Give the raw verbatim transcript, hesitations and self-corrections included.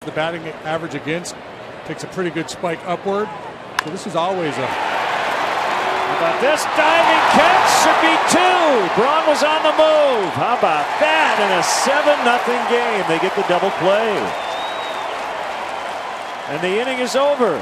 The batting average against takes a pretty good spike upward. So this is always a. How about this diving catch? Should be two. Braun was on the move. How about that in a seven nothing game? They get the double play. And the inning is over.